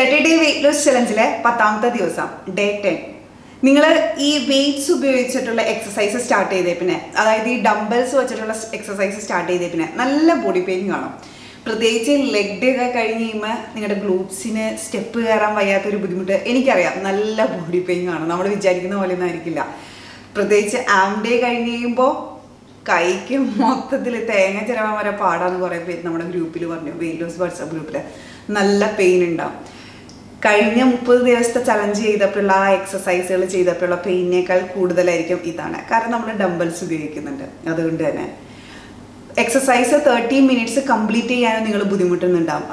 30-day weight loss challenge le 10th divasam day 10. നിങ്ങളെ ഈ weights ഉപയോഗിച്ചിട്ടുള്ള എക്സസൈസ് സ്റ്റാർട്ട് ചെയ്തേ പിന്നെ അതായത് ഈ ഡംബൽസ് വെച്ചിട്ടുള്ള എക്സസൈസ് സ്റ്റാർട്ട് ചെയ്തേ പിന്നെ നല്ല ബോഡി പെയിൻ കാണും. പ്രത്യേകിച്ച് ലെഗ് ഡേ ഒക്കെ കഴിഞ്ഞ് കഴിയുമ്പോൾ നിങ്ങളുടെ ഗ്ലൂപ്സിന് സ്റ്റെപ്പ് കയറാൻ വയ്യാത്തൊരു ബുദ്ധിമുട്ട് എനിക്കറിയാം. നല്ല ബോഡി പെയിൻ കാണും, നമ്മൾ വിചാരിക്കുന്ന പോലെ ഒന്നും ആയിരിക്കില്ല. പ്രത്യേകിച്ച് ആം ഡേ കഴിഞ്ഞ് കഴിയുമ്പോൾ കൈക്ക് മൊത്തത്തിൽ തേങ്ങ ചിരവാൻ വരെ പാടാന്ന് കുറേ പേര് നമ്മുടെ ഗ്രൂപ്പിൽ പറഞ്ഞു, വെയിറ്റ് ലോസ് വാട്സപ്പ് ഗ്രൂപ്പിൽ. നല്ല പെയിൻ ഉണ്ടാവും. കഴിഞ്ഞ 30 ദിവസത്തെ ചലഞ്ച് ചെയ്തപ്പോഴുള്ള ആ എക്സസൈസുകൾ ചെയ്തപ്പോഴുള്ള പെയിനേക്കാൾ കൂടുതലായിരിക്കും ഇതാണ്. കാരണം നമ്മൾ ഡംബൽസ് ഉപയോഗിക്കുന്നുണ്ട്, അതുകൊണ്ട് തന്നെ എക്സസൈസ് 30 മിനിറ്റ്സ് കംപ്ലീറ്റ് ചെയ്യാനും നിങ്ങൾ ബുദ്ധിമുട്ടുന്നുണ്ടാവും.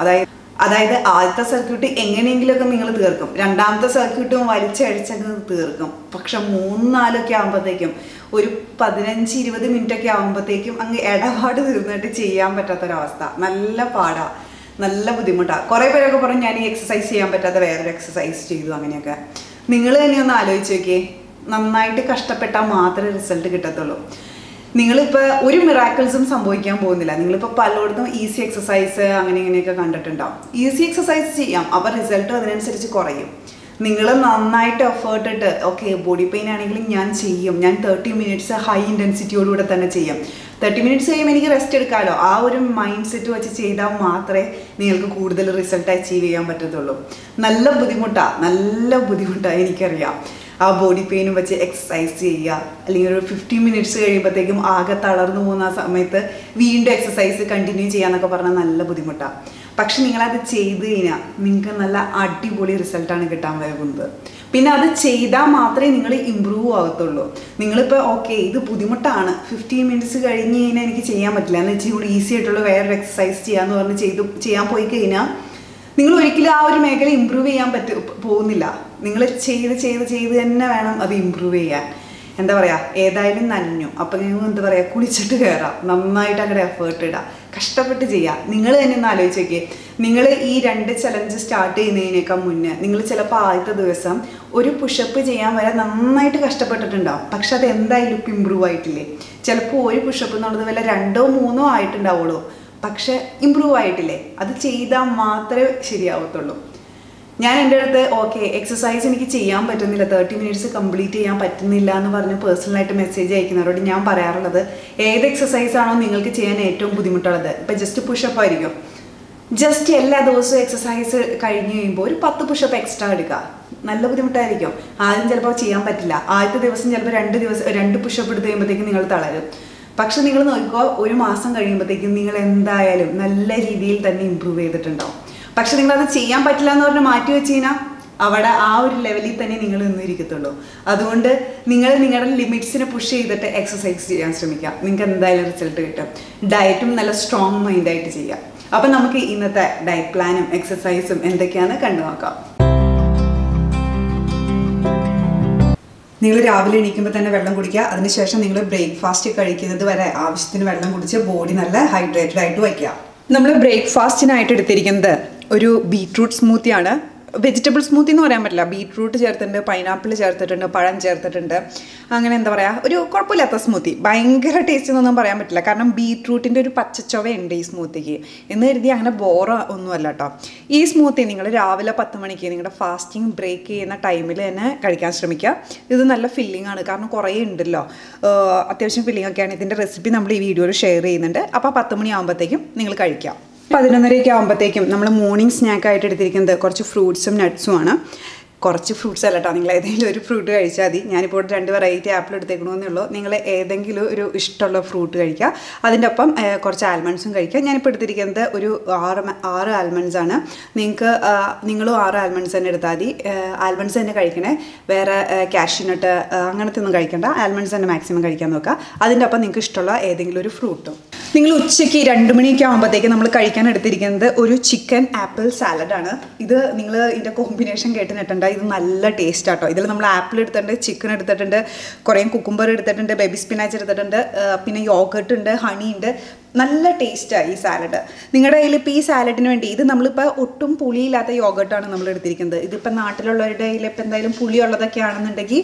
അതായത് ആദ്യത്തെ സർക്യൂട്ട് എങ്ങനെയെങ്കിലുമൊക്കെ നിങ്ങൾ തീർക്കും, രണ്ടാമത്തെ സർക്യൂട്ടും വലിച്ചടിച്ചൊക്കെ തീർക്കും. പക്ഷെ 3-4 ഒക്കെ ആകുമ്പോഴത്തേക്കും ഒരു 15-20 മിനിറ്റൊക്കെ ആകുമ്പോഴത്തേക്കും അങ്ങ് ഇടപാട് തീർന്നിട്ട് ചെയ്യാൻ പറ്റാത്തൊരവസ്ഥ. നല്ല പാടാ, നല്ല ബുദ്ധിമുട്ടാണ്. കുറേ പേരൊക്കെ പറഞ്ഞു ഞാൻ ഈ എക്സസൈസ് ചെയ്യാൻ പറ്റാത്ത വേറൊരു എക്സസൈസ് ചെയ്തു അങ്ങനെയൊക്കെ. നിങ്ങൾ തന്നെ ഒന്ന് ആലോചിച്ച് നോക്കിയേ, നന്നായിട്ട് കഷ്ടപ്പെട്ടാൽ മാത്രമേ റിസൾട്ട് കിട്ടത്തുള്ളൂ. നിങ്ങളിപ്പോൾ ഒരു മിറാക്കിൾസും സംഭവിക്കാൻ പോകുന്നില്ല. നിങ്ങളിപ്പോൾ പലയിടത്തും ഈസി എക്സസൈസ് അങ്ങനെ ഇങ്ങനെയൊക്കെ കണ്ടിട്ടുണ്ടാവും. ഈസി എക്സസൈസ് ചെയ്യാം, അപ്പോൾ റിസൾട്ടും അതിനനുസരിച്ച് കുറയും. നിങ്ങൾ നന്നായിട്ട് എഫേർട്ട് ഇട്ട് ഓക്കെ ബോഡി പെയിൻ ആണെങ്കിലും ഞാൻ ചെയ്യും, ഞാൻ 30 മിനിറ്റ്സ് ഹൈ ഇൻറ്റൻസിറ്റിയോടുകൂടെ തന്നെ ചെയ്യാം. 30 മിനിറ്റ്സ് കഴിയുമ്പോൾ എനിക്ക് റെസ്റ്റ് എടുക്കാമല്ലോ, ആ ഒരു മൈൻഡ് സെറ്റ് വെച്ച് ചെയ്താൽ മാത്രമേ നിങ്ങൾക്ക് കൂടുതൽ റിസൾട്ട് അച്ചീവ് ചെയ്യാൻ പറ്റത്തുള്ളൂ. നല്ല ബുദ്ധിമുട്ടാണ്, നല്ല ബുദ്ധിമുട്ടാണ്, എനിക്കറിയാം. ആ ബോഡി പെയിനും വെച്ച് എക്സസൈസ് ചെയ്യുക, അല്ലെങ്കിൽ ഒരു 50 മിനിറ്റ്സ് കഴിയുമ്പോഴത്തേക്കും ആകെ തളർന്നു പോകുന്ന ആ സമയത്ത് വീണ്ടും എക്സസൈസ് കണ്ടിന്യൂ ചെയ്യാന്നൊക്കെ പറഞ്ഞാൽ നല്ല ബുദ്ധിമുട്ടാണ്. പക്ഷെ നിങ്ങളത് ചെയ്ത് കഴിഞ്ഞാൽ നിങ്ങൾക്ക് നല്ല അടിപൊളി റിസൾട്ടാണ് കിട്ടാൻ പോകുന്നത്. പിന്നെ അത് ചെയ്താൽ മാത്രമേ നിങ്ങൾ ഇമ്പ്രൂവ് ആകത്തുള്ളൂ. നിങ്ങളിപ്പോൾ ഓക്കെ ഇത് ബുദ്ധിമുട്ടാണ്, 15 മിനിറ്റ്സ് കഴിഞ്ഞ് കഴിഞ്ഞാൽ എനിക്ക് ചെയ്യാൻ പറ്റില്ല എന്ന് വെച്ചാൽ ഇവിടെ ഈസി ആയിട്ടുള്ള വേറൊരു എക്സസൈസ് ചെയ്യാമെന്ന് പറഞ്ഞ് ചെയ്യാൻ പോയി കഴിഞ്ഞാൽ നിങ്ങൾ ഒരിക്കലും ആ ഒരു മേഖല ഇമ്പ്രൂവ് ചെയ്യാൻ പോകുന്നില്ല. നിങ്ങൾ ചെയ്ത് തന്നെ വേണം അത് ഇമ്പ്രൂവ് ചെയ്യാൻ. എന്താ പറയുക, ഏതായാലും നനഞ്ഞു അപ്പം നിങ്ങൾ എന്താ പറയുക കുളിച്ചിട്ട് കയറാം, നന്നായിട്ട് അങ്ങോട്ട് എഫേർട്ട് ഇടാം, കഷ്ടപ്പെട്ട് ചെയ്യുക. നിങ്ങൾ തന്നെ ഒന്ന് ആലോചിച്ച് നോക്കിയേ, നിങ്ങൾ ഈ 2 ചലഞ്ച് സ്റ്റാർട്ട് ചെയ്യുന്നതിനേക്കാൾ മുന്നേ നിങ്ങൾ ചിലപ്പോൾ ആദ്യത്തെ ദിവസം ഒരു പുഷപ്പ് ചെയ്യാൻ വരെ നന്നായിട്ട് കഷ്ടപ്പെട്ടിട്ടുണ്ടാവും. പക്ഷെ അത് എന്തായാലും ഇപ്പം ഇമ്പ്രൂവ് ആയിട്ടില്ലേ? ചിലപ്പോൾ ഒരു പുഷപ്പ് എന്നുള്ളത് വല്ല 2-3 ആയിട്ടുണ്ടാവുള്ളൂ, പക്ഷെ ഇമ്പ്രൂവ് ആയിട്ടില്ലേ? അത് ചെയ്താൽ മാത്രമേ ശരിയാവത്തുള്ളൂ. ഞാൻ എൻ്റെ അടുത്ത് ഓക്കെ എക്സസൈസ് എനിക്ക് ചെയ്യാൻ പറ്റുന്നില്ല, 30 മിനിറ്റ്സ് കംപ്ലീറ്റ് ചെയ്യാൻ പറ്റുന്നില്ല എന്ന് പറഞ്ഞ് പേഴ്സണലായിട്ട് മെസ്സേജ് അയക്കുന്നവരോട് ഞാൻ പറയാറുള്ളത് ഏത് എക്സസൈസാണോ നിങ്ങൾക്ക് ചെയ്യാൻ ഏറ്റവും ബുദ്ധിമുട്ടുള്ളത്, ഇപ്പം ജസ്റ്റ് പുഷപ്പ് ആയിരിക്കും. ജസ്റ്റ് എല്ലാ ദിവസവും എക്സസൈസ് കഴിഞ്ഞ് കഴിയുമ്പോൾ ഒരു 10 പുഷപ്പ് എക്സ്ട്രാ എടുക്കുക. നല്ല ബുദ്ധിമുട്ടായിരിക്കും, ആദ്യം ചിലപ്പോൾ ചെയ്യാൻ പറ്റില്ല. ആദ്യത്തെ ദിവസം ചിലപ്പോൾ 2 പുഷപ്പ് എടുത്ത് കഴിയുമ്പോഴത്തേക്കും നിങ്ങൾ തളരും. പക്ഷെ നിങ്ങൾ നോക്കുക, 1 മാസം കഴിയുമ്പോഴത്തേക്കും നിങ്ങൾ എന്തായാലും നല്ല രീതിയിൽ തന്നെ ഇമ്പ്രൂവ് ചെയ്തിട്ടുണ്ടാവും. പക്ഷെ നിങ്ങളത് ചെയ്യാൻ പറ്റില്ല എന്ന് പറഞ്ഞ് മാറ്റി വെച്ച് കഴിഞ്ഞാൽ അവിടെ ആ ഒരു ലെവലിൽ തന്നെ നിങ്ങൾ നിന്നിരിക്കത്തുള്ളൂ. അതുകൊണ്ട് നിങ്ങൾ നിങ്ങളുടെ ലിമിറ്റ്സിനെ പുഷ് ചെയ്തിട്ട് എക്സസൈസ് ചെയ്യാൻ ശ്രമിക്കുക, നിങ്ങൾക്ക് എന്തായാലും റിസൾട്ട് കിട്ടും. ഡയറ്റും നല്ല സ്ട്രോങ് മൈൻഡായിട്ട് ചെയ്യുക. അപ്പം നമുക്ക് ഇന്നത്തെ ഡയറ്റ് പ്ലാനും എക്സസൈസും എന്തൊക്കെയാണെന്ന് കണ്ടു നോക്കാം. നിങ്ങൾ രാവിലെ എണീക്കുമ്പോൾ തന്നെ വെള്ളം കുടിക്കുക. അതിനുശേഷം നിങ്ങൾ ബ്രേക്ക്ഫാസ്റ്റ് കഴിക്കുന്നത് വരെ ആവശ്യത്തിന് വെള്ളം കുടിച്ച് ബോഡി നല്ല ഹൈഡ്രേറ്റഡ് ആയിട്ട് വയ്ക്കുക. നമ്മൾ ബ്രേക്ക്ഫാസ്റ്റിനായിട്ട് എടുത്തിരിക്കുന്നത് ഒരു ബീറ്റ്റൂട്ട് സ്മൂത്തിയാണ്. വെജിറ്റബിൾ സ്മൂത്തി എന്ന് പറയാൻ പറ്റില്ല, ബീറ്റ്റൂട്ട് ചേർത്തിട്ടുണ്ട്, പൈനാപ്പിൾ ചേർത്തിട്ടുണ്ട്, പഴം ചേർത്തിട്ടുണ്ട്. അങ്ങനെ എന്താ പറയുക, ഒരു കുഴപ്പമില്ലാത്ത സ്മൂത്തി. ഭയങ്കര ടേസ്റ്റ് എന്നൊന്നും പറയാൻ പറ്റില്ല, കാരണം ബീറ്റ്റൂട്ടിൻ്റെ ഒരു പച്ചച്ചൊവ ഉണ്ട് ഈ സ്മൂത്തിക്ക് എന്ന് കരുതി അങ്ങനെ ബോറോ ഒന്നുമല്ല കേട്ടോ. ഈ സ്മൂത്തി നിങ്ങൾ രാവിലെ 10 മണിക്ക് നിങ്ങളുടെ ഫാസ്റ്റിംഗ് ബ്രേക്ക് ചെയ്യുന്ന ടൈമിൽ തന്നെ കഴിക്കാൻ ശ്രമിക്കുക. ഇത് നല്ല ഫില്ലിംഗ് ആണ്, കാരണം കുറേ ഉണ്ടല്ലോ, അത്യാവശ്യം ഫില്ലിംഗ് ഒക്കെയാണ്. ഇതിൻ്റെ റെസിപ്പി നമ്മൾ ഈ വീഡിയോയിൽ ഷെയർ ചെയ്യുന്നുണ്ട്. അപ്പോൾ 10 മണി ആകുമ്പോഴത്തേക്കും നിങ്ങൾ കഴിക്കാം. 11:30 ആകുമ്പോഴത്തേക്കും നമ്മൾ മോർണിംഗ് സ്നാക്കായിട്ട് എടുത്തിരിക്കുന്നത് കുറച്ച് ഫ്രൂട്ട്സും നട്ട്സുമാണ്. കുറച്ച് ഫ്രൂട്ട്സ് അല്ല കേട്ടോ, നിങ്ങൾ ഏതെങ്കിലും ഒരു ഫ്രൂട്ട് കഴിച്ചാൽ മതി. ഞാനിപ്പോൾ 2 വെറൈറ്റി ആപ്പിൾ എടുത്തേക്കണമെന്നേ ഉള്ളൂ. നിങ്ങൾ ഏതെങ്കിലും ഒരു ഇഷ്ടമുള്ള ഫ്രൂട്ട് കഴിക്കുക. അതിൻ്റെ ഒപ്പം കുറച്ച് ആൽമണ്ട്സും കഴിക്കുക. ഞാനിപ്പോൾ എടുത്തിരിക്കുന്നത് ഒരു 6 ആൽമണ്ട്സാണ്. നിങ്ങളും 6 ആൽമണ്ട്സ് തന്നെ എടുത്താൽ മതി. ആൽമണ്ട്സ് തന്നെ കഴിക്കണേ, വേറെ കാഷ്യൂനട്ട് അങ്ങനത്തെ ഒന്നും കഴിക്കണ്ട. ആൽമണ്ട്സ് തന്നെ മാക്സിമം കഴിക്കാൻ നോക്കുക. അതിൻ്റെ ഒപ്പം നിങ്ങൾക്ക് ഇഷ്ടമുള്ള ഏതെങ്കിലും ഒരു ഫ്രൂട്ടും. നിങ്ങൾ ഉച്ചയ്ക്ക് 2 മണിയൊക്കെ ആകുമ്പോഴത്തേക്ക് നമ്മൾ കഴിക്കാൻ എടുത്തിരിക്കുന്നത് ഒരു ചിക്കൻ ആപ്പിൾ സാലഡാണ്. ഇത് നിങ്ങൾ ഇതിൻ്റെ കോമ്പിനേഷൻ കേട്ട് നെട്ടണ്ട, ഇത് നല്ല ടേസ്റ്റ് ആട്ടോ. ഇതിൽ നമ്മൾ ആപ്പിൾ എടുത്തിട്ടുണ്ട്, ചിക്കൻ എടുത്തിട്ടുണ്ട്, കുറേ കുക്കുംബർ എടുത്തിട്ടുണ്ട്, ബേബി സ്പിനാച്ച് എടുത്തിട്ടുണ്ട്, പിന്നെ യോഗർട്ട് ഉണ്ട്, ഹണി ഉണ്ട്, നല്ല ടേസ്റ്റാണ് ഈ സാലഡ്. നിങ്ങളുടെ കയ്യിൽ ഇപ്പോൾ ഈ സാലഡിന് വേണ്ടി ഇത് നമ്മളിപ്പോൾ ഒട്ടും പുളിയില്ലാത്ത യോഗട്ടാണ് നമ്മൾ എടുത്തിരിക്കുന്നത്. ഇതിപ്പോൾ നാട്ടിലുള്ളവരുടെ കയ്യിൽ ഇപ്പോൾ എന്തായാലും പുളിയുള്ളതൊക്കെ ആണെന്നുണ്ടെങ്കിൽ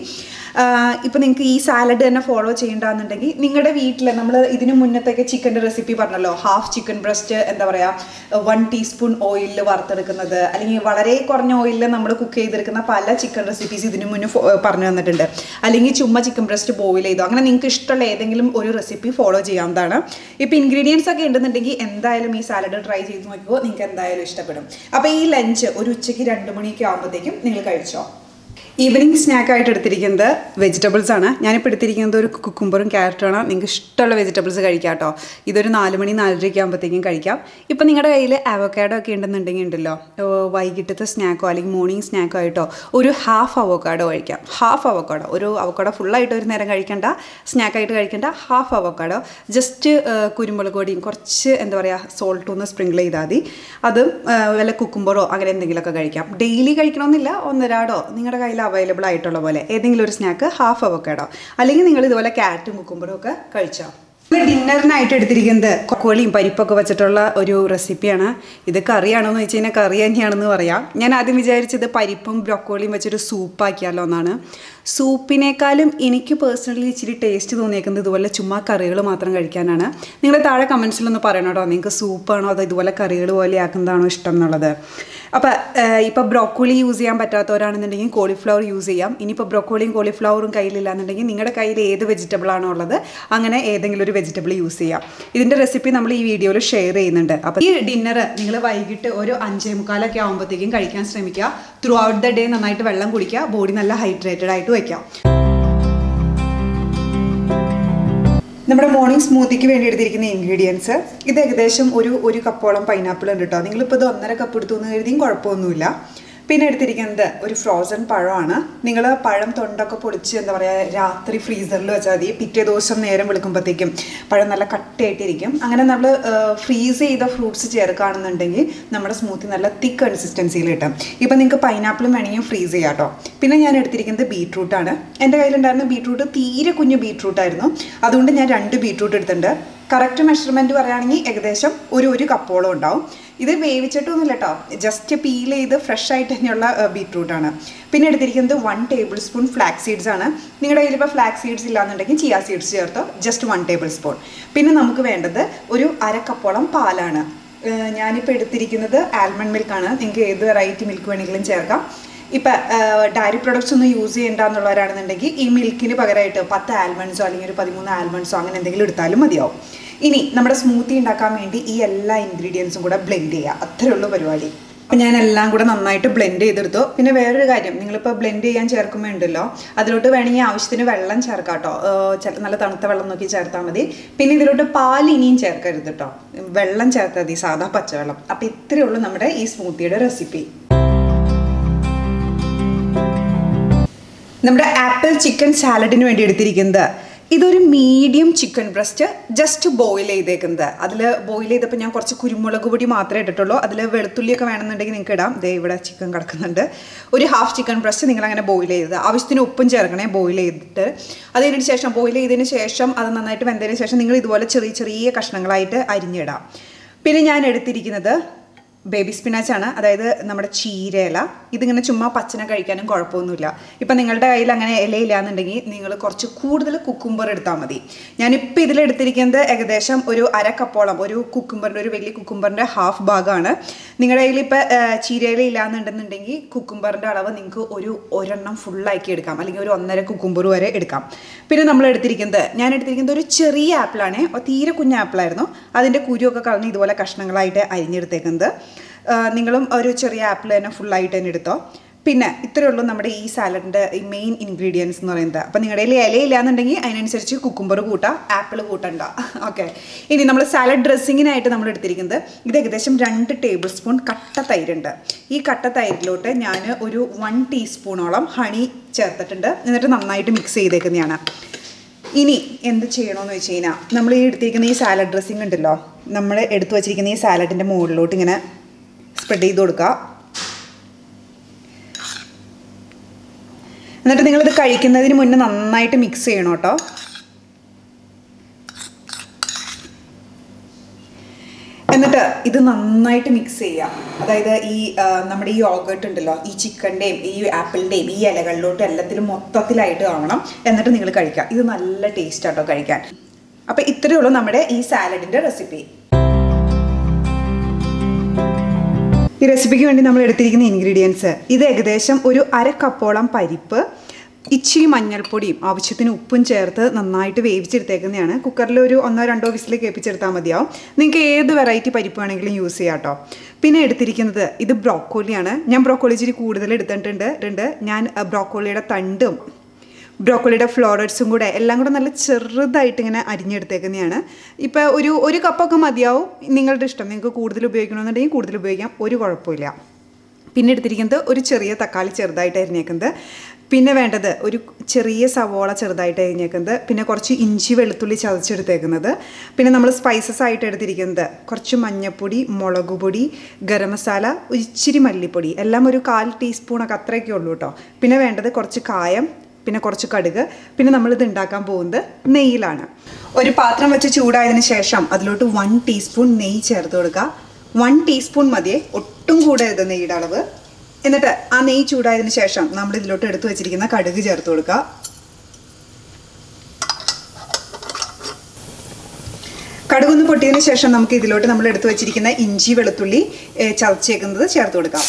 ഇപ്പോൾ നിങ്ങൾക്ക് ഈ സാലഡ് തന്നെ ഫോളോ ചെയ്യേണ്ടതെന്നുണ്ടെങ്കിൽ നിങ്ങളുടെ വീട്ടിൽ നമ്മൾ ഇതിന് മുന്നത്തൊക്കെ ചിക്കൻ്റെ റെസിപ്പി പറഞ്ഞല്ലോ, ഹാഫ് ചിക്കൻ ബ്രസ്റ്റ് എന്താ പറയുക 1 ടീസ്പൂൺ ഓയിലിൽ വറുത്തെടുക്കുന്നത്, അല്ലെങ്കിൽ വളരെ കുറഞ്ഞ ഓയിലിൽ നമ്മൾ കുക്ക് ചെയ്തെടുക്കുന്ന പല ചിക്കൻ റെസിപ്പീസ് ഇതിനു മുന്നേ പറഞ്ഞു തന്നിട്ടുണ്ട്. അല്ലെങ്കിൽ ചുമ്മാ ചിക്കൻ ബ്രസ്റ്റ് ബോയിൽ ചെയ്തോ, അങ്ങനെ നിങ്ങൾക്ക് ഇഷ്ടമുള്ള ഏതെങ്കിലും ഒരു റെസിപ്പി ഫോളോ ചെയ്യാവുന്നതാണ്. ഇപ്പോൾ ഇൻഗ്രീഡിയൻസ് ഒക്കെ ഉണ്ടെന്നുണ്ടെങ്കിൽ എന്തായാലും ഈ സാലഡ് ട്രൈ ചെയ്ത് നോക്കുമ്പോൾ നിങ്ങൾക്ക് എന്തായാലും ഇഷ്ടപ്പെടും. അപ്പോൾ ഈ ലഞ്ച് ഒരു ഉച്ചയ്ക്ക് 2 മണിയൊക്കെ ആകുമ്പോഴത്തേക്കും നിങ്ങൾ കഴിച്ചോ. ഈവനിങ് സ്നാക്കായിട്ട് എടുത്തിരിക്കുന്നത് വെജിറ്റബിൾസ് ആണ്. ഞാനിപ്പോൾ എടുത്തിരിക്കുന്നത് ഒരു കുക്കുംബറും ക്യാരറ്റുമാണ്. നിങ്ങൾക്ക് ഇഷ്ടമുള്ള വെജിറ്റബിൾസ് കഴിക്കാം കേട്ടോ. ഇതൊരു 4 മണി 4:30 ആകുമ്പോഴത്തേക്കും കഴിക്കാം. ഇപ്പോൾ നിങ്ങളുടെ കയ്യിൽ അവോക്കാഡോ ഒക്കെ ഉണ്ടെന്നുണ്ടെങ്കിൽ ഉണ്ടല്ലോ, വൈകിട്ടത്തെ സ്നാക്കോ അല്ലെങ്കിൽ മോർണിംഗ് സ്നാക്കോ ആയിട്ടോ ഒരു ഹാഫ് അവോക്കാഡോ കഴിക്കാം. ഹാഫ് അവോക്കാഡോ, ഒരു അവോക്കാഡോ ഫുള്ളായിട്ട് ഒരു നേരം കഴിക്കണ്ട, സ്നാക്കായിട്ട് കഴിക്കണ്ട. ഹാഫ് അവോക്കാഡോ ജസ്റ്റ് കുരുമുളക് പൊടിയും കുറച്ച് എന്താ പറയുക സോൾട്ടൊന്ന് സ്പ്രിങ്കിൾ ചെയ്താൽ മതി. അതും വല്ല കുക്കുംബറോ അങ്ങനെ എന്തെങ്കിലുമൊക്കെ കഴിക്കാം. ഡെയിലി കഴിക്കണമെന്നില്ല, ഒന്നരാടോ നിങ്ങളുടെ കയ്യിൽ അവൈലബിൾ ആയിട്ടുള്ള പോലെ ഏതെങ്കിലും ഒരു സ്നാക്ക് ഹാഫ് അവോക്കാഡോ അല്ലെങ്കിൽ നിങ്ങൾ ഇതുപോലെ ക്യാരറ്റും കുക്കുമ്പറും ഒക്കെ കഴിച്ചോ. ഡിന്നറിനായിട്ട് എടുത്തിരിക്കുന്നത് കോളിയും പരിപ്പൊക്കെ വെച്ചിട്ടുള്ള ഒരു റെസിപ്പിയാണ്. ഇത് കറിയാണോ എന്ന് വെച്ച് കഴിഞ്ഞാൽ കറി തന്നെയാണെന്ന് പറയാം. ഞാൻ ആദ്യം വിചാരിച്ചത് പരിപ്പും ബ്രൊക്കോളിയും വെച്ചൊരു സൂപ്പാക്കിയാലോ എന്നാണ്. സൂപ്പിനേക്കാളും എനിക്ക് പേഴ്സണലി ഇച്ചിരി ടേസ്റ്റ് തോന്നിയേക്കുന്നത് ഇതുപോലെ ചുമ്മാ കറികൾ മാത്രം കഴിക്കാനാണ്. നിങ്ങൾ താഴെ കമൻസിലൊന്ന് പറയണം കേട്ടോ, നിങ്ങൾക്ക് സൂപ്പാണോ അതോ ഇതുപോലെ കറികൾ പോലെ ആക്കുന്നതാണോ ഇഷ്ടം എന്നുള്ളത്. അപ്പോൾ ഇപ്പോൾ ബ്രോക്കോളി യൂസ് ചെയ്യാൻ പറ്റാത്തവരാണെന്നുണ്ടെങ്കിൽ കോളിഫ്ലവർ യൂസ് ചെയ്യാം. ഇനിയിപ്പോൾ ബ്രോക്കോളിയും കോളിഫ്ലവറും കയ്യിലില്ലാന്നുണ്ടെങ്കിൽ നിങ്ങളുടെ കയ്യിൽ ഏത് വെജിറ്റബിളാണോ ഉള്ളത് അങ്ങനെ ഏതെങ്കിലും ഒരു വെജിറ്റബിൾ യൂസ് ചെയ്യാം. ഇതിൻ്റെ റെസിപ്പി നമ്മൾ ഈ വീഡിയോയിൽ ഷെയർ ചെയ്യുന്നുണ്ട്. അപ്പോൾ ഈ ഡിന്നർ നിങ്ങൾ വൈകിട്ട് ഒരു 5:45 ആകുമ്പോഴത്തേക്കും കഴിക്കാൻ ശ്രമിക്കുക. ത്രൂ ഔട്ട് ദ ഡേ നന്നായിട്ട് വെള്ളം കുടിക്കുക, ബോഡി നല്ല ഹൈഡ്രേറ്റഡ് ആയിട്ട് വയ്ക്കാം. നമ്മുടെ മോർണിംഗ് സ്മൂത്തിക്ക് വേണ്ടി എടുത്തിരിക്കുന്ന ഇൻഗ്രീഡിയൻസ് ഇത് ഏകദേശം ഒരു കപ്പോളം പൈനാപ്പിൾ ഉണ്ട് കേട്ടോ. നിങ്ങളിപ്പോൾ ഇത് 1.5 കപ്പ് എടുത്തു എന്ന് കരുതിയും കുഴപ്പമൊന്നുമില്ല. പിന്നെ എടുത്തിരിക്കുന്നത് ഒരു ഫ്രോസൺ പഴമാണ്. നിങ്ങൾ പഴം തൊണ്ടൊക്കെ പൊളിച്ച് എന്താ പറയുക രാത്രി ഫ്രീസറിൽ വെച്ചാൽ മതി. പിറ്റേ ദിവസം നേരം വെളുക്കുമ്പോഴത്തേക്കും പഴം നല്ല കട്ടയായിട്ടിരിക്കും. അങ്ങനെ നമ്മൾ ഫ്രീസ് ചെയ്ത ഫ്രൂട്ട്സ് ചേർക്കുകയാണെന്നുണ്ടെങ്കിൽ നമ്മുടെ സ്മൂത്തി നല്ല തിക്ക് കൺസിസ്റ്റൻസിയിൽ കിട്ടും. ഇപ്പം നിങ്ങൾക്ക് പൈനാപ്പിളും വേണമെങ്കിൽ ഫ്രീസ് ചെയ്യാം കേട്ടോ. പിന്നെ ഞാൻ എടുത്തിരിക്കുന്നത് ബീട്രൂട്ടാണ്. എൻ്റെ കയ്യിലുണ്ടായിരുന്ന ബീട്രൂട്ട് തീരെ കുഞ്ഞു ബീട്രൂട്ടായിരുന്നു. അതുകൊണ്ട് ഞാൻ 2 ബീട്രൂട്ട് എടുത്തിട്ടുണ്ട്. കറക്റ്റ് മെഷർമെൻറ്റ് പറയുകയാണെങ്കിൽ ഏകദേശം ഒരു കപ്പോളം ഉണ്ടാവും. ഇത് വേവിച്ചിട്ടൊന്നുമില്ല കേട്ടോ, ജസ്റ്റ് പീൽ ചെയ്ത് ഫ്രഷ് ആയിട്ട് തന്നെയുള്ള ബീറ്റ്റൂട്ടാണ്. പിന്നെ എടുത്തിരിക്കുന്നത് 1 ടേബിൾ സ്പൂൺ ഫ്ലാക്സ് സീഡ്സ് ആണ്. നിങ്ങളുടെ കയ്യിൽ ഇപ്പോൾ ഫ്ലാക്സ് സീഡ്സ് ഇല്ലാന്നുണ്ടെങ്കിൽ ചിയാ സീഡ്സ് ചേർത്തോ, ജസ്റ്റ് 1 ടേബിൾ സ്പൂൺ. പിന്നെ നമുക്ക് വേണ്ടത് ഒരു 1/2 കപ്പോളം പാലാണ്. ഞാനിപ്പോൾ എടുത്തിരിക്കുന്നത് ആൽമണ്ട് മിൽക്കാണ്. നിങ്ങൾക്ക് ഏത് വെറൈറ്റി മിൽക്ക് വേണമെങ്കിലും ചേർക്കാം. ഇപ്പം ഡയറി പ്രോഡക്ട്സ് ഒന്നും യൂസ് ചെയ്യേണ്ടതെന്നുള്ളവരാണെന്നുണ്ടെങ്കിൽ ഈ മിൽക്കിന് പകരമായിട്ട് 10 ആൽമണ്ട്സോ അല്ലെങ്കിൽ ഒരു 13 ആൽമണ്ട്സോ അങ്ങനെ എന്തെങ്കിലും എടുത്താലും മതിയാവും. ഇനി നമ്മുടെ സ്മൂത്തി ഉണ്ടാക്കാൻ വേണ്ടി ഈ എല്ലാ ഇൻഗ്രീഡിയൻസും കൂടെ ബ്ലെൻഡ് ചെയ്യുക, അത്രയുള്ളൂ പരിപാടി. അപ്പോൾ ഞാൻ എല്ലാം കൂടെ നന്നായിട്ട് ബ്ലെൻഡ് ചെയ്തെടുത്തു. പിന്നെ വേറൊരു കാര്യം, നിങ്ങളിപ്പോൾ ബ്ലെൻഡ് ചെയ്യാൻ ചേർക്കുമ്പോൾ ഉണ്ടല്ലോ അതിലോട്ട് വേണമെങ്കിൽ ആവശ്യത്തിന് വെള്ളം ചേർക്കാം കേട്ടോ. നല്ല തണുത്ത വെള്ളം നോക്കി ചേർത്താൽ മതി. പിന്നെ ഇതിലോട്ട് പാൽ ഇനിയും ചേർക്കരുത് കേട്ടോ, വെള്ളം ചേർത്താൽ മതി, സാധാ പച്ചവെള്ളം. അപ്പോൾ ഇത്രയേ ഉള്ളൂ നമ്മുടെ ഈ സ്മൂത്തിയുടെ റെസിപ്പി. നമ്മുടെ ആപ്പിൾ ചിക്കൻ സാലഡിന് വേണ്ടി എടുത്തിരിക്കുന്നത് ഇതൊരു medium chicken breast just boil ചെയ്തേക്കുന്നത്. അതിൽ ബോയിൽ ചെയ്തപ്പോൾ ഞാൻ കുറച്ച് കുരുമുളക് പൊടി മാത്രമേ ഇട്ടിട്ടുള്ളൂ. അതിൽ വെളുത്തുള്ളിയൊക്കെ വേണമെന്നുണ്ടെങ്കിൽ നിങ്ങൾക്ക് ഇടാം. ദേ ഇവിടെ ചിക്കൻ കിടക്കുന്നുണ്ട്. ഒരു ഹാഫ് ചിക്കൻ ബ്രസ്റ്റ് നിങ്ങളങ്ങനെ ബോയിൽ ചെയ്ത് ആവശ്യത്തിന് ഉപ്പും ചേർക്കണേ ബോയിൽ ചെയ്തിട്ട്. അതിന് ശേഷം ബോയിൽ ചെയ്തതിന് ശേഷം അത് നന്നായിട്ട് വെന്തതിന് ശേഷം നിങ്ങൾ ഇതുപോലെ ചെറിയ ചെറിയ കഷ്ണങ്ങളായിട്ട് അരിഞ്ഞിടാം. പിന്നെ ഞാൻ എടുത്തിരിക്കുന്നത് ബേബി സ്പിനാച്ചാണ്, അതായത് നമ്മുടെ ചീരയില. ഇതിങ്ങനെ ചുമ്മാ പച്ചന കഴിക്കാനും കുഴപ്പമൊന്നുമില്ല. ഇപ്പം നിങ്ങളുടെ കയ്യിൽ അങ്ങനെ ഇലയില്ലാന്നുണ്ടെങ്കിൽ നിങ്ങൾ കുറച്ച് കൂടുതൽ കുക്കുംബർ എടുത്താൽ മതി. ഞാനിപ്പോൾ ഇതിലെടുത്തിരിക്കുന്നത് ഏകദേശം ഒരു 1/2 കപ്പോളം, ഒരു കുക്കുംബറിൻ്റെ ഒരു വലിയ കുക്കുംബറിൻ്റെ ഹാഫ് ഭാഗമാണ്. നിങ്ങളുടെ കയ്യിൽ ഇപ്പോൾ ചീരയില ഇല്ലാന്നുണ്ടെന്നുണ്ടെങ്കിൽ കുക്കുംബറിൻ്റെ അളവ് നിങ്ങൾക്ക് ഒരെണ്ണം ഫുള്ളാക്കി എടുക്കാം, അല്ലെങ്കിൽ ഒരു 1.5 കുക്കുംബർ വരെ എടുക്കാം. പിന്നെ ഞാൻ എടുത്തിരിക്കുന്നത് ഒരു ചെറിയ ആപ്പിളാണ്, തീരെ കുഞ്ഞ ആപ്പിളായിരുന്നു. അതിൻ്റെ കുരുവൊക്കെ കളഞ്ഞ് ഇതുപോലെ കഷ്ണങ്ങളായിട്ട് അരിഞ്ഞെടുത്തേക്കുന്നത്. നിങ്ങളും ഒരു ചെറിയ ആപ്പിൾ തന്നെ ഫുള്ളായിട്ട് തന്നെ എടുത്തോ. പിന്നെ ഇത്രയേ ഉള്ളൂ നമ്മുടെ ഈ സാലഡിൻ്റെ ഈ മെയിൻ ഇൻഗ്രീഡിയൻസ് എന്ന് പറയുന്നത്. അപ്പോൾ നിങ്ങളുടെ കയ്യിൽ ഇലയില്ലാന്നുണ്ടെങ്കിൽ അതിനനുസരിച്ച് കുക്കുംബർ കൂട്ടാം, ആപ്പിൾ കൂട്ടണ്ട. ഓക്കെ, ഇനി നമ്മൾ സാലഡ് ഡ്രസ്സിങ്ങിനായിട്ട് നമ്മൾ എടുത്തിരിക്കുന്നത് ഇത് ഏകദേശം 2 ടേബിൾ സ്പൂൺ കട്ട തൈരുണ്ട്. ഈ കട്ട തൈരിലോട്ട് ഞാൻ ഒരു 1 ടീസ്പൂണോളം ഹണി ചേർത്തിട്ടുണ്ട്. എന്നിട്ട് നന്നായിട്ട് മിക്സ് ചെയ്തേക്കുന്നതാണ്. ഇനി എന്ത് ചെയ്യണമെന്ന് വെച്ച് കഴിഞ്ഞാൽ നമ്മൾ ഈ എടുത്തിരിക്കുന്ന ഈ സാലഡ് ഡ്രസ്സിങ് ഉണ്ടല്ലോ, നമ്മൾ എടുത്തു വച്ചിരിക്കുന്ന ഈ സാലഡിൻ്റെ മുകളിലോട്ട് ഇങ്ങനെ സ്പ്രെഡ് ചെയ്ത് കൊടുക്കുക. എന്നിട്ട് നിങ്ങളിത് കഴിക്കുന്നതിന് മുന്നേ നന്നായിട്ട് മിക്സ് ചെയ്യണം കേട്ടോ. ഇത് നന്നായിട്ട് മിക്സ് ചെയ്യുക. അതായത് ഈ നമ്മുടെ ഈ യോഗർട്ട് ഉണ്ടല്ലോ, ഈ ചിക്കൻ്റെയും ഈ ആപ്പിളിൻ്റെയും ഈ ഇലകളിലോട്ടും എല്ലാത്തിലും മൊത്തത്തിലായിട്ട് കാണണം. എന്നിട്ട് നിങ്ങൾ കഴിക്കുക. ഇത് നല്ല ടേസ്റ്റ് ആട്ടോ കഴിക്കാൻ. അപ്പോൾ ഇത്രയേ ഉള്ളൂ നമ്മുടെ ഈ സാലഡിൻ്റെ റെസിപ്പി. ഈ റെസിപ്പിക്ക് വേണ്ടി നമ്മൾ എടുത്തിരിക്കുന്ന ഇൻഗ്രീഡിയൻസ്, ഇത് ഏകദേശം ഒരു അര കപ്പോളം പരിപ്പ്, ഇച്ചിരി മഞ്ഞൾപ്പൊടിയും ആവശ്യത്തിന് ഉപ്പും ചേർത്ത് നന്നായിട്ട് വേവിച്ചെടുത്തേക്കുന്നതാണ്. കുക്കറിൽ ഒരു 1-2 വിസിൽ കേൾപ്പിച്ചെടുത്താൽ മതിയാവും. നിങ്ങൾക്ക് ഏത് വെറൈറ്റി പരിപ്പ് വേണമെങ്കിലും യൂസ് ചെയ്യാം കേട്ടോ. പിന്നെ എടുത്തിരിക്കുന്നത് ഇത് ബ്രോക്കോളിയാണ്. ഞാൻ ബ്രോക്കോളി ഇച്ചിരി കൂടുതൽ എടുത്തിട്ടുണ്ട്. ഞാൻ ബ്രോക്കോളിയുടെ തണ്ടും ബ്രോക്കോളിയുടെ ഫ്ലോററ്റ്സും കൂടെ എല്ലാം കൂടെ നല്ല ചെറുതായിട്ട് ഇങ്ങനെ അരിഞ്ഞെടുത്തേക്കുന്നതാണ്. ഇപ്പോൾ ഒരു കപ്പൊക്കെ മതിയാവും. നിങ്ങളുടെ ഇഷ്ടം, നിങ്ങൾക്ക് കൂടുതൽ ഉപയോഗിക്കണമെന്നുണ്ടെങ്കിൽ കൂടുതൽ ഉപയോഗിക്കാം, ഒരു കുഴപ്പമില്ല. പിന്നെ എടുത്തിരിക്കുന്നത് ഒരു ചെറിയ തക്കാളി ചെറുതായിട്ട് അരിഞ്ഞേക്കുന്നത്, പിന്നെ വേണ്ടത് ഒരു ചെറിയ സവോള ചെറുതായിട്ട് അരിഞ്ഞേക്കുന്നത്, പിന്നെ കുറച്ച് ഇഞ്ചി വെളുത്തുള്ളി ചതച്ചെടുത്തേക്കുന്നത്, പിന്നെ നമ്മൾ സ്പൈസസ് ആയിട്ട് എടുത്തിരിക്കുന്നത് കുറച്ച് മഞ്ഞൾപ്പൊടി, മുളക് പൊടി, ഗരം മസാല, ഇച്ചിരി മല്ലിപ്പൊടി, എല്ലാം ഒരു 1/4 ടീസ്പൂണൊക്കെ അത്രയൊക്കെ ഉള്ളൂ കേട്ടോ. പിന്നെ വേണ്ടത് കുറച്ച് കായം, പിന്നെ കുറച്ച് കടുക്. പിന്നെ നമ്മളിത് ഉണ്ടാക്കാൻ പോകുന്നത് നെയ്യിലാണ്. ഒരു പാത്രം വെച്ച് ചൂടായതിന് ശേഷം അതിലോട്ട് 1 ടീസ്പൂൺ നെയ്യ് ചേർത്ത് കൊടുക്കുക. 1 ടീസ്പൂൺ മതിയെ, ഒട്ടും കൂടരുത് നെയ്യുടെ അളവ്. എന്നിട്ട് ആ നെയ്യ് ചൂടായതിന് ശേഷം നമ്മൾ ഇതിലോട്ട് എടുത്തു വെച്ചിരിക്കുന്ന കടുക് ചേർത്ത് കൊടുക്കുക. കടുകൊന്ന് പൊട്ടിയതിന് ശേഷം നമുക്ക് ഇതിലോട്ട് നമ്മൾ എടുത്തു വെച്ചിരിക്കുന്ന ഇഞ്ചി വെളുത്തുള്ളി ചതച്ചേക്കുന്നത് ചേർത്ത് കൊടുക്കാം.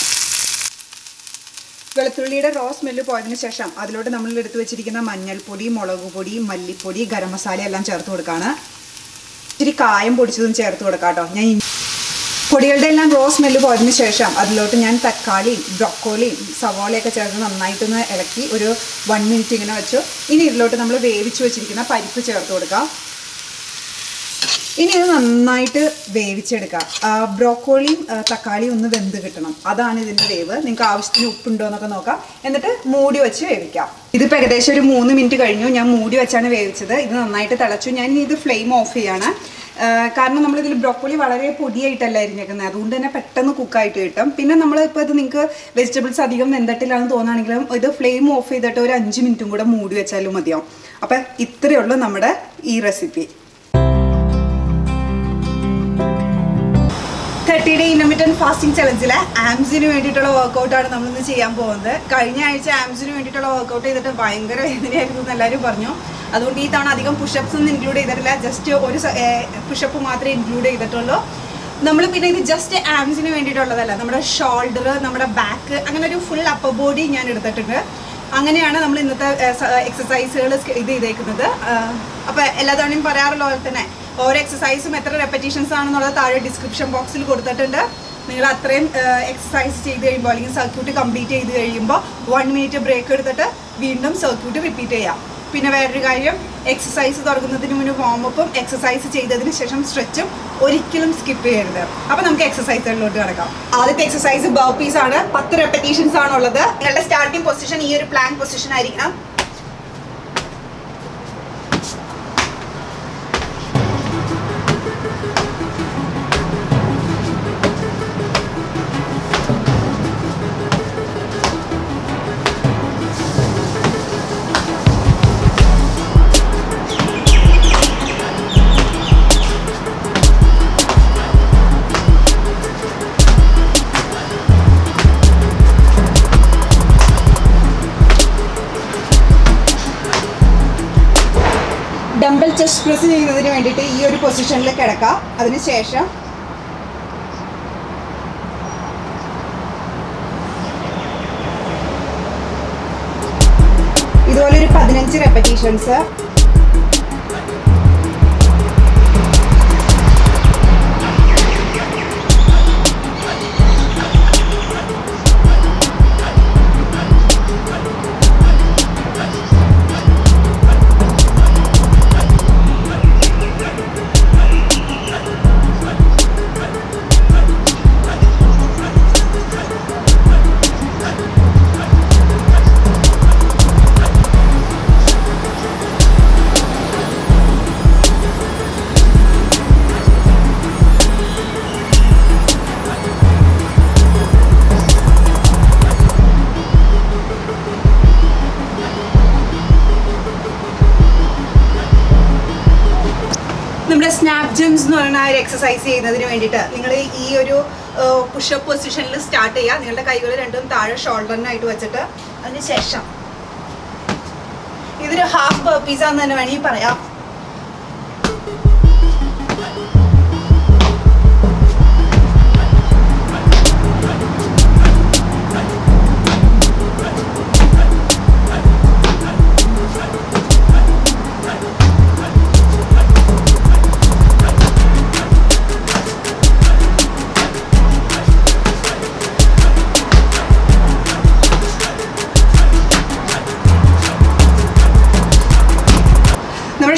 വെളുത്തുള്ളിയുടെ റോ സ്മെല്ല് പോയതിന് ശേഷം അതിലോട്ട് നമ്മൾ എടുത്തു വെച്ചിരിക്കുന്ന മഞ്ഞൾപ്പൊടി, മുളക് പൊടി, മല്ലിപ്പൊടി, ഗരം മസാല എല്ലാം ചേർത്ത് കൊടുക്കുകയാണ്. ഇച്ചിരി കായം പൊടിച്ചതും ചേർത്ത് കൊടുക്കാം കേട്ടോ. ഞാൻ പൊടികളുടെ എല്ലാം റോ സ്മെല്ല് പോയതിന് ശേഷം അതിലോട്ട് ഞാൻ തക്കാളിയും ബ്രോക്കോളിയും സവോളയൊക്കെ ചേർത്ത് നന്നായിട്ടൊന്ന് ഇളക്കി ഒരു 1 മിനിറ്റ് ഇങ്ങനെ വെച്ചു. ഇനി ഇതിലോട്ട് നമ്മൾ വേവിച്ച് വെച്ചിരിക്കുന്ന പരിപ്പ് ചേർത്ത് കൊടുക്കാം. ഇനി ഇത് നന്നായിട്ട് വേവിച്ചെടുക്കാം. ബ്രോക്കോളിയും തക്കാളിയും ഒന്ന് വെന്ത് കിട്ടണം, അതാണ് ഇതിൻ്റെ വേവ്. നിങ്ങൾക്ക് ആവശ്യത്തിന് ഉപ്പുണ്ടോ എന്നൊക്കെ നോക്കാം. എന്നിട്ട് മൂടി വെച്ച് വേവിക്കാം. ഇതിപ്പോൾ ഏകദേശം ഒരു 3 മിനിറ്റ് കഴിഞ്ഞു. ഞാൻ മൂടി വെച്ചാണ് വേവിച്ചത്. ഇത് നന്നായിട്ട് തിളച്ചു. ഞാൻ ഇനി ഇത് ഫ്ലെയിം ഓഫ് ചെയ്യാണ്. കാരണം നമ്മളിതിൽ ബ്രോക്കോളി വളരെ പൊടിയായിട്ടല്ല അരിഞ്ഞേക്കുന്നത്, അതുകൊണ്ട് തന്നെ പെട്ടെന്ന് കുക്കായിട്ട് കിട്ടും. പിന്നെ നമ്മളിപ്പോൾ ഇത് നിങ്ങൾക്ക് വെജിറ്റബിൾസ് അധികം വെന്തട്ടില്ലാന്ന് തോന്നുകയാണെങ്കിലും ഇത് ഫ്ലെയിം ഓഫ് ചെയ്തിട്ട് ഒരു 5 മിനിറ്റും കൂടെ മൂടി വെച്ചാലും മതിയാവും. അപ്പം ഇത്രയേ ഉള്ളൂ നമ്മുടെ ഈ റെസിപ്പി. 30-day ഇൻറ്റർമിറ്റന്റ് ഫാസ്റ്റിംഗ് ചലഞ്ചിലെ ആംസിന് വേണ്ടിയിട്ടുള്ള വർക്കൗട്ടാണ് നമ്മളിന്ന് ചെയ്യാൻ പോകുന്നത്. കഴിഞ്ഞ ആഴ്ച ആംസിന് വേണ്ടിയിട്ടുള്ള വർക്കൗട്ട് ചെയ്തിട്ട് ഭയങ്കര വേദനയായിരുന്നു എന്ന് എല്ലാവരും പറഞ്ഞു. അതുകൊണ്ട് ഈ തവണ അധികം പുഷപ്സ് ഒന്നും ഇൻക്ലൂഡ് ചെയ്തിട്ടില്ല. ജസ്റ്റ് ഒരു പുഷപ്പ് മാത്രമേ ഇൻക്ലൂഡ് ചെയ്തിട്ടുള്ളൂ നമ്മൾ. പിന്നെ ഇത് ജസ്റ്റ് ആംസിന് വേണ്ടിയിട്ടുള്ളതല്ല, നമ്മുടെ ഷോൾഡർ, നമ്മുടെ ബാക്ക്, അങ്ങനെ ഒരു ഫുൾ അപ്പർ ബോഡി ഞാൻ എടുത്തിട്ടുണ്ട്. അങ്ങനെയാണ് നമ്മൾ ഇന്നത്തെ എക്സസൈസുകൾ ഇത് ചെയ്തേക്കുന്നത്. അപ്പോൾ എല്ലാ തവണയും പറയാറുള്ള പോലെ തന്നെ ഓരോ എക്സസൈസും എത്ര റെപ്പറ്റീഷൻസ് ആണെന്നുള്ളത് താഴെ ഡിസ്ക്രിപ്ഷൻ ബോക്സിൽ കൊടുത്തിട്ടുണ്ട്. നിങ്ങൾ അത്രയും എക്സസൈസ് ചെയ്ത് കഴിയുമ്പോൾ അല്ലെങ്കിൽ സർക്യൂട്ട് കംപ്ലീറ്റ് ചെയ്ത് കഴിയുമ്പോൾ 1 മിനിറ്റ് ബ്രേക്ക് എടുത്തിട്ട് വീണ്ടും സർക്യൂട്ട് റിപ്പീറ്റ് ചെയ്യാം. പിന്നെ വേറൊരു കാര്യം, എക്സസൈസ് തുടങ്ങുന്നതിന് മുന്നേ വാമപ്പും എക്സസൈസ് ചെയ്തതിന് ശേഷം സ്ട്രെച്ചും ഒരിക്കലും സ്കിപ്പ് ചെയ്യരുത്. അപ്പോൾ നമുക്ക് എക്സസൈസുകളിലോട്ട് കിടക്കാം. ആദ്യത്തെ എക്സസൈസ് ബർപ്പീസ് ആണ്. 10 റെപ്പറ്റീഷൻസ് ആണുള്ളത്. നിങ്ങളുടെ സ്റ്റാർട്ടിംഗ് പൊസിഷൻ ഈ ഒരു പ്ലാങ്ക് പൊസിഷൻ ആയിരിക്കണം. ഡംബൽ ചെസ്റ്റ് പ്രസ് ചെയ്യുന്നതിന് വേണ്ടിയിട്ട് ഈ ഒരു പൊസിഷനിൽ കിടക്കാം. അതിനുശേഷം ഇതുപോലെ ഒരു 15 repetitions. push-ups exercise. Push-up position. Start shoulder half burpees.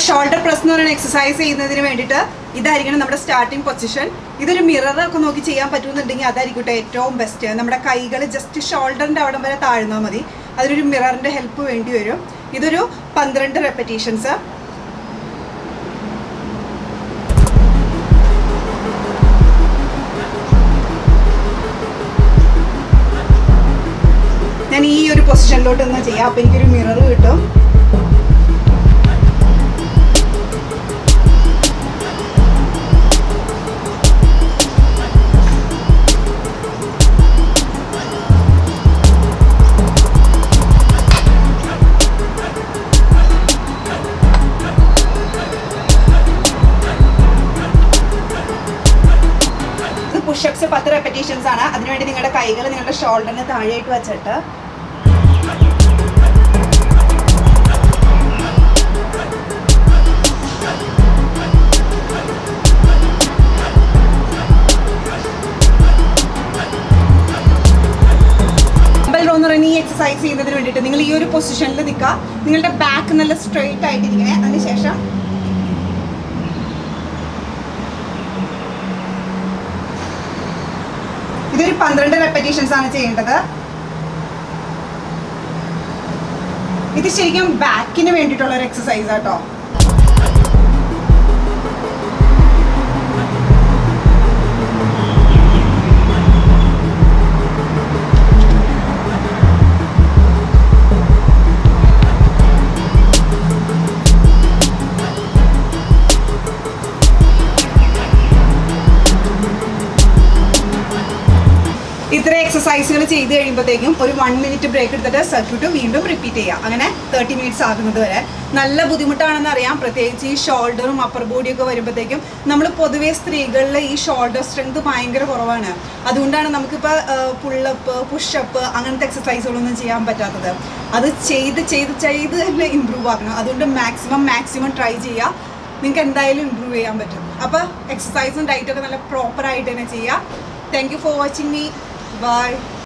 Shoulder press exercise is starting position. This is a mirror. This is the best. We just shoulder. That is a mirror to help you. This is 12 repetitions. I will do this position. I will do a mirror. Push-ups 10 repetitions. That's why you have to shoulder and exercise in the position. You back straight tight. This is 12 repetitions. This is a back exercise. Exercise is a 1 minute break at the circuit of window repeat. 30 minutes are going to the shoulder, upper body. We have shoulder strength. That's why we pull up, push up, and exercise. That's why improve. That's why maximum try. You can improve exercise and diet proper. Thank you for watching me. Bye.